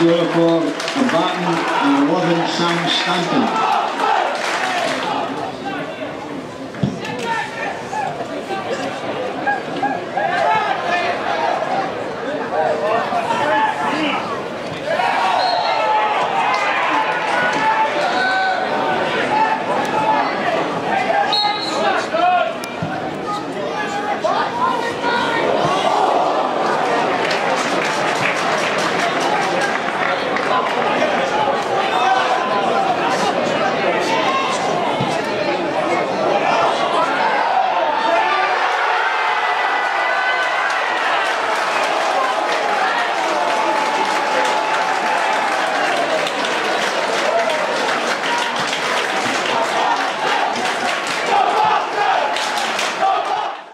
scorer for Dumbarton and 11, Sam Stanton.